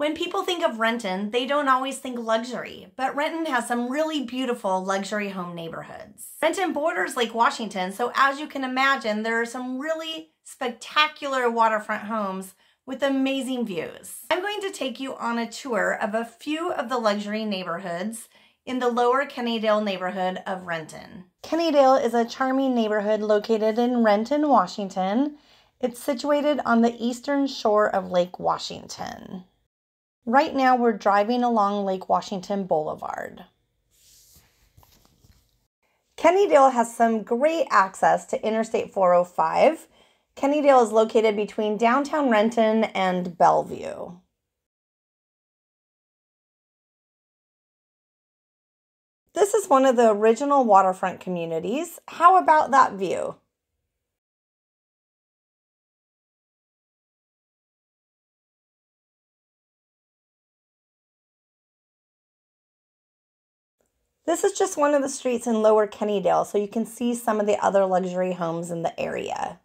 When people think of Renton, they don't always think luxury, but Renton has some really beautiful luxury home neighborhoods. Renton borders Lake Washington, so as you can imagine, there are some really spectacular waterfront homes with amazing views. I'm going to take you on a tour of a few of the luxury neighborhoods in the lower Kennydale neighborhood of Renton. Kennydale is a charming neighborhood located in Renton, Washington. It's situated on the eastern shore of Lake Washington. Right now, we're driving along Lake Washington Boulevard. Kennydale has some great access to Interstate 405. Kennydale is located between downtown Renton and Bellevue. This is one of the original waterfront communities. How about that view? This is just one of the streets in Lower Kennydale, so you can see some of the other luxury homes in the area.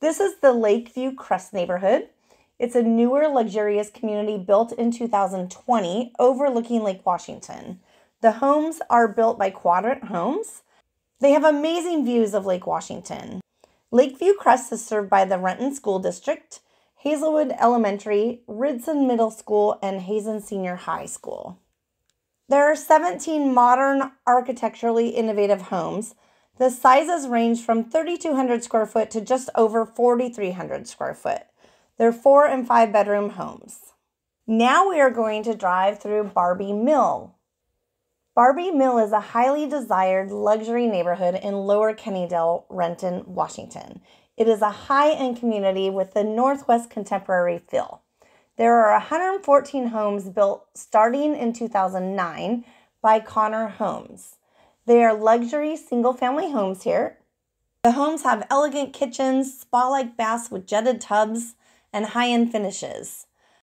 This is the Lakeview Crest neighborhood. It's a newer, luxurious community built in 2020 overlooking Lake Washington. The homes are built by Quadrant Homes. They have amazing views of Lake Washington. Lakeview Crest is served by the Renton School District, Hazelwood Elementary, Ridson Middle School, and Hazen Senior High School. There are 17 modern, architecturally innovative homes. The sizes range from 3,200 square foot to just over 4,300 square foot. They're 4- and 5- bedroom homes. Now we are going to drive through Barbie Mill. Barbie Mill is a highly desired luxury neighborhood in Lower Kennydale, Renton, Washington. It is a high-end community with the Northwest contemporary feel. There are 114 homes built starting in 2009 by Connor Homes. They are luxury single-family homes here. The homes have elegant kitchens, spa-like baths with jetted tubs, and high-end finishes.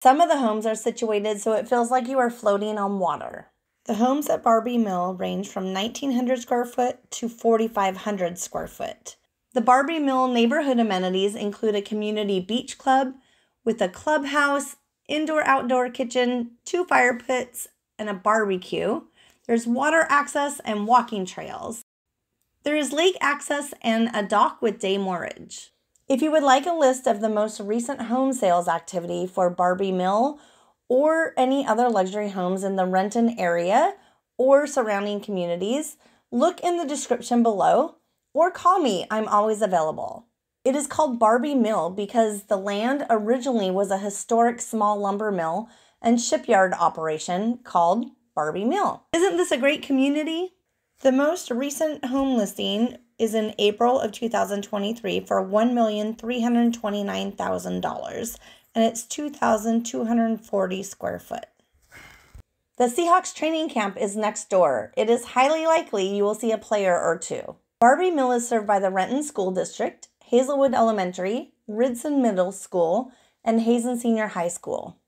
Some of the homes are situated so it feels like you are floating on water. The homes at Barbie Mill range from 1,900 square foot to 4,500 square foot. The Barbie Mill neighborhood amenities include a community beach club with a clubhouse, indoor-outdoor kitchen, 2 fire pits, and a barbecue. There's water access and walking trails. There is lake access and a dock with day moorage. If you would like a list of the most recent home sales activity for Barbie Mill, or any other luxury homes in the Renton area or surrounding communities, look in the description below or call me. I'm always available. It is called Barbie Mill because the land originally was a historic small lumber mill and shipyard operation called Barbie Mill. Isn't this a great community? The most recent home listing is in April of 2023 for $1,329,000. And it's 2,240 square foot. The Seahawks training camp is next door. It is highly likely you will see a player or two. Barbie Mill is served by the Renton School District, Hazelwood Elementary, Ridson Middle School, and Hazen Senior High School.